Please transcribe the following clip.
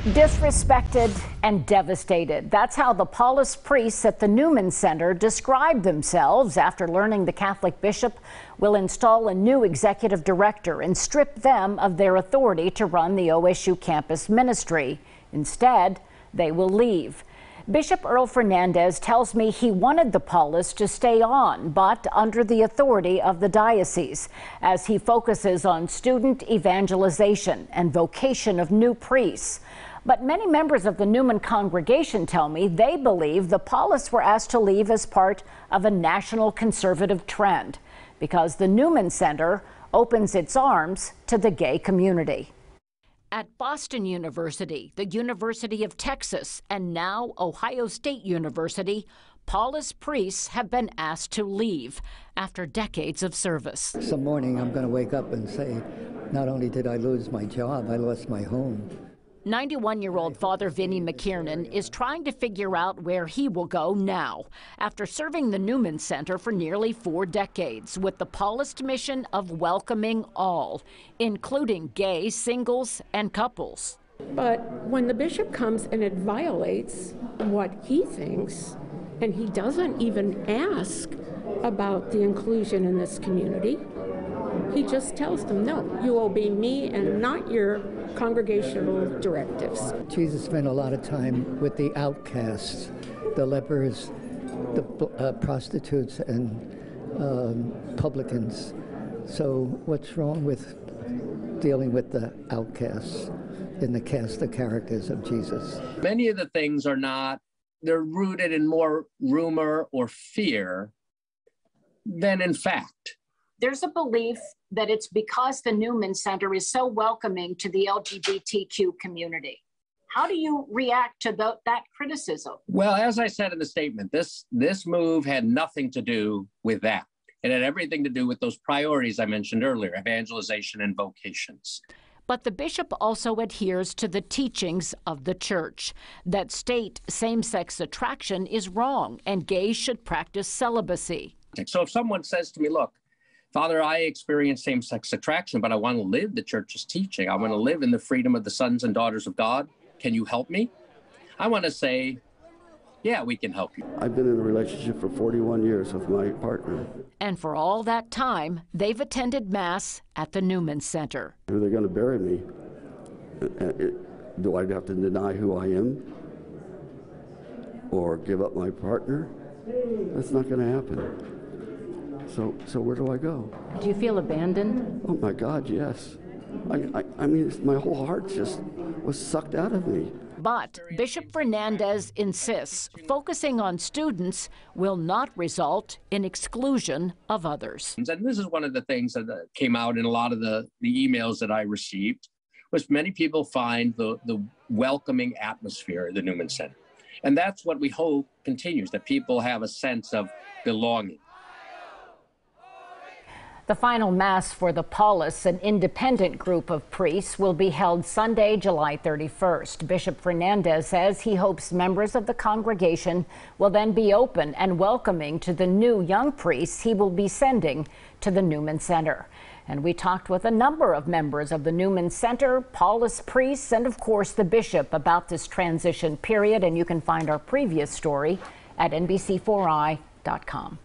Disrespected and devastated. That's how the Paulist priests at the Newman Center described themselves after learning the Catholic bishop will install a new executive director and strip them of their authority to run the OSU campus ministry. Instead, they will leave. Bishop Earl Fernandez tells me he wanted the Paulists to stay on, but under the authority of the diocese, as he focuses on student evangelization and vocation of new priests. But many members of the Newman congregation tell me they believe the Paulists were asked to leave as part of a national conservative trend, because the Newman Center opens its arms to the gay community. At Boston University, the University of Texas, and now Ohio State University, Paulist priests have been asked to leave after decades of service. Some morning I'm going to wake up and say, not only did I lose my job, I lost my home. 91-year-old Father Vinnie McKiernan is trying to figure out where he will go now, after serving the Newman Center for nearly 4 decades with the Paulist mission of welcoming all, including gay singles and couples. But when the bishop comes and it violates what he thinks, and he doesn't even ask about the inclusion in this community, he just tells them, no, you obey me and not your congregational directives. Jesus spent a lot of time with the outcasts, the lepers, the prostitutes, and publicans. So what's wrong with dealing with the outcasts in the cast of characters of Jesus? Many of the things are not, they're rooted in more rumor or fear than in fact. There's a belief that it's because the Newman Center is so welcoming to the LGBTQ community. How do you react to that criticism? Well, as I said in the statement, this move had nothing to do with that. It had everything to do with those priorities I mentioned earlier, evangelization and vocations. But the bishop also adheres to the teachings of the church that state same-sex attraction is wrong and gays should practice celibacy. So if someone says to me, look, Father, I experience same-sex attraction, but I want to live the church's teaching. I want to live in the freedom of the sons and daughters of God. Can you help me? I want to say, yeah, we can help you. I've been in a relationship for 41 years with my partner. And for all that time, they've attended Mass at the Newman Center. Are they going to bury me? Do I have to deny who I am? Or give up my partner? That's not going to happen. So where do I go? Do you feel abandoned? Oh my God, yes. I mean, my whole heart just was sucked out of me. But Bishop Fernandez insists focusing on students will not result in exclusion of others. And this is one of the things that came out in a lot of the emails that I received, was many people find the welcoming atmosphere of the Newman Center. And that's what we hope continues, that people have a sense of belonging. The final Mass for the Paulists, an independent group of priests, will be held Sunday, July 31st. Bishop Fernandez says he hopes members of the congregation will then be open and welcoming to the new young priests he will be sending to the Newman Center. And we talked with a number of members of the Newman Center, Paulist priests, and of course the bishop about this transition period. And you can find our previous story at NBC4i.com.